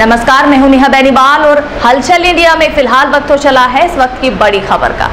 नमस्कार, मैं हूं नेहा बेनीवाल और हलचल इंडिया में फिलहाल वक्त हो चला है इस वक्त की बड़ी खबर का।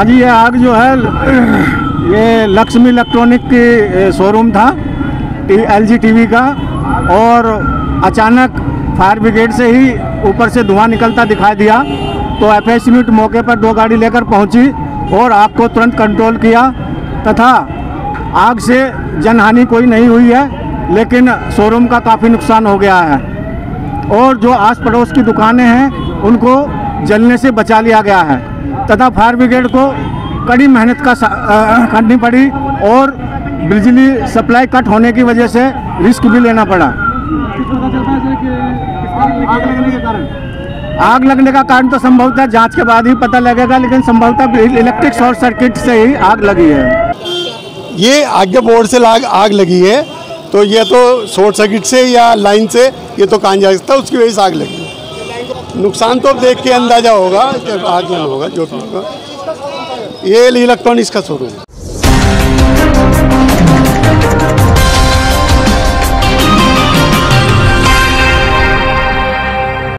हाँ जी, ये आग जो है ये लक्ष्मी इलेक्ट्रॉनिक की शोरूम था LG TV का, और अचानक फायर ब्रिगेड से ही ऊपर से धुआं निकलता दिखाई दिया। तो FS यूनिट मौके पर 2 गाड़ी लेकर पहुंची और आग को तुरंत कंट्रोल किया तथा आग से जनहानि कोई नहीं हुई है, लेकिन शोरूम का काफ़ी नुकसान हो गया है और जो आस पड़ोस की दुकानें हैं उनको जलने से बचा लिया गया है तथा फायर ब्रिगेड को कड़ी मेहनत करनी पड़ी और बिजली सप्लाई कट होने की वजह से रिस्क भी लेना पड़ा। आग लगने का कारण तो संभवतः जांच के बाद ही पता लगेगा, लेकिन संभवतः इलेक्ट्रिक शॉर्ट सर्किट से ही आग लगी है। ये आगे बोर्ड से आग लगी है, तो यह तो शॉर्ट सर्किट से या लाइन से ये तो कहाँ जा सकता है, उसकी वजह से आग लगी। नुकसान तो देख के अंदाजा होगा कि आग नहीं होगा। जो भी ये इलेक्ट्रॉनिक्स का शोरूम है।